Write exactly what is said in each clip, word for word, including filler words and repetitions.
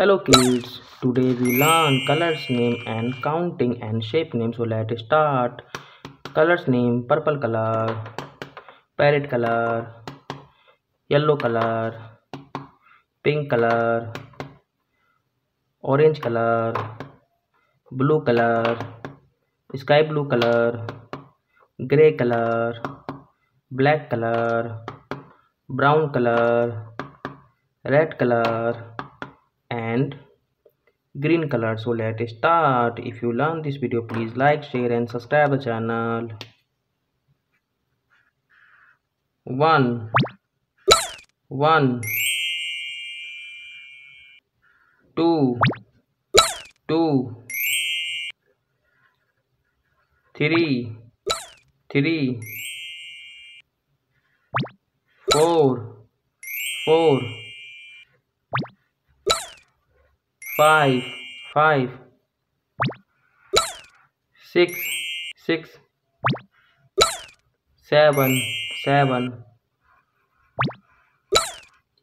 Hello kids, today we learn colors name and counting and shape name. So let's start. Colors name: purple color, parrot color, yellow color, pink color, orange color, blue color, sky blue color, grey color, black color, brown color, red color and green color. So let's start. If you learn this video, please like, share and subscribe the channel. One, one, two, two, three, three, four, four, five, five, six, six, seven, seven,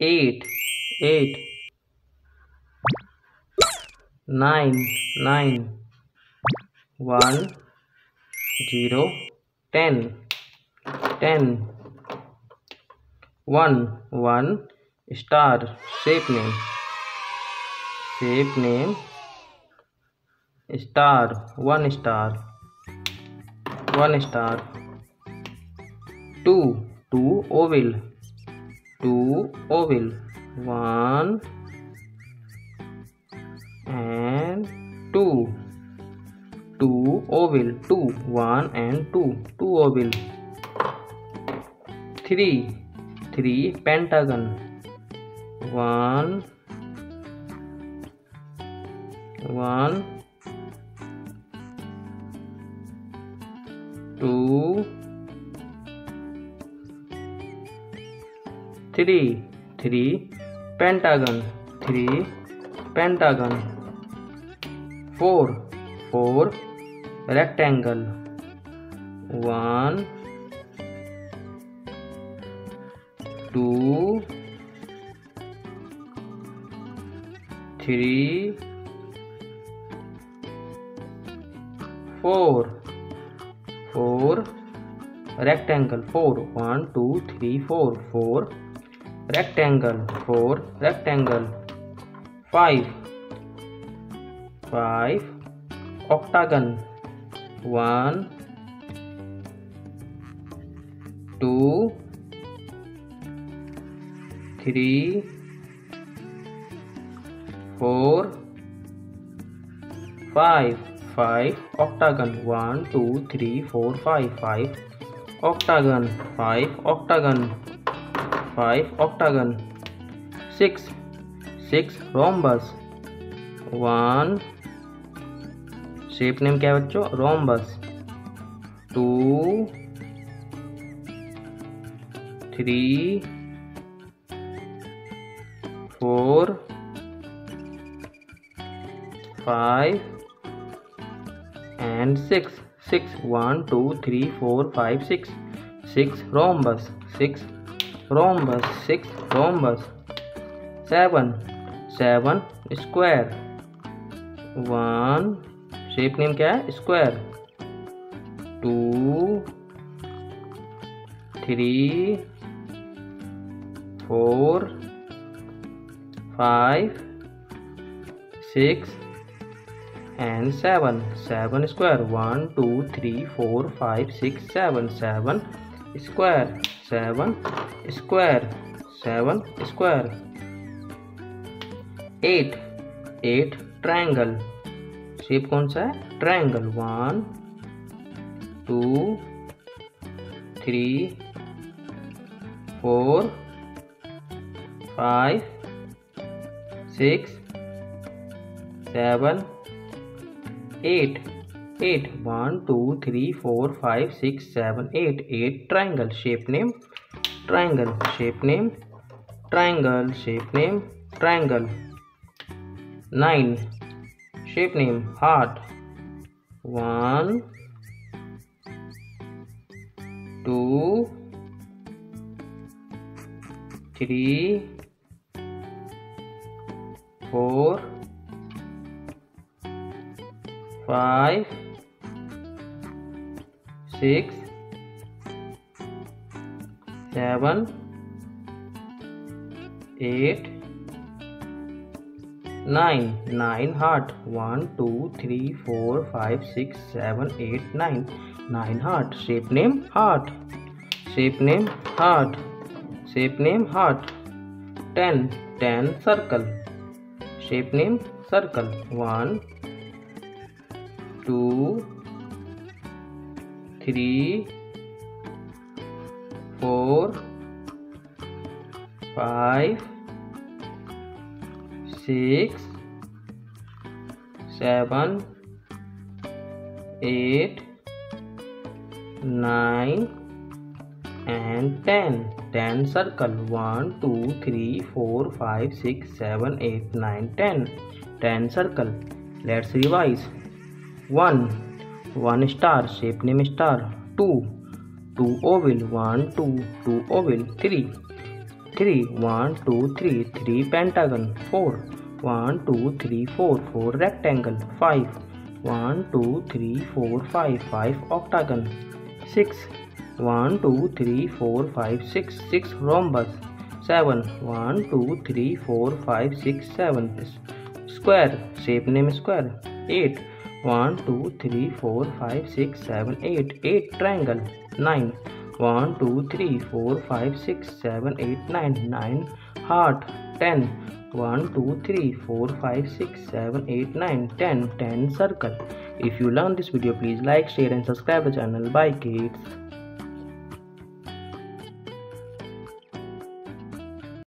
eight, eight, nine, nine, one, zero, ten, ten, one, one, star. Shape name. Shape name star. One star, one star. Two, two oval, two oval. One and two, two oval. Two, one and two, two oval. Three, three pentagon. One, one, two, three, three pentagon, three pentagon. Four, four rectangle. One, two, three, four, four rectangle. Four, one, two, three, four, four rectangle, four rectangle. Five, five octagon. One, two, three, four, five, five octagon. One, two, three, four, five, five octagon, five octagon, five octagon. Six, six rhombus. One, shape name क्या है बच्चों? Rhombus. Two, three, four, five and six. Six, one, two, three, four, five, six. Six rhombus, six rhombus, six rhombus. Seven, seven square. One, shape name क्या है? Square. Two, three, four, five, six and seven. Seven square. One, two, three, four, five, six, seven. Seven square. Seven square. Seven square. Eight, eight triangle. Shape कौन सा है? Triangle. One, two, three, four, five, six, seven, eight. Eight. One, two, three, four, five, six, seven, eight. Eight triangle. Shape name triangle. Shape name triangle. Shape name triangle. Nine. Shape name heart. One, two, three, four five six seven eight nine nine heart one two three four five six seven eight nine nine heart shape name heart shape name heart shape name heart ten ten circle shape name circle one two three four five six seven eight nine and ten ten circle one two three four five six seven eight nine ten ten circle let's revise one one star shape name star two two oval one two two oval three three one two three three pentagon four one two three four four rectangle five one two three four five five octagon six one two three four five six six rhombus seven one two three four five six seven square shape name square eight one two three four five six seven eight eight triangle nine one two three four five six seven eight nine nine heart ten one two three four five six seven eight nine ten ten circle. If you learn this video, please like, share and subscribe the channel. Bye kids.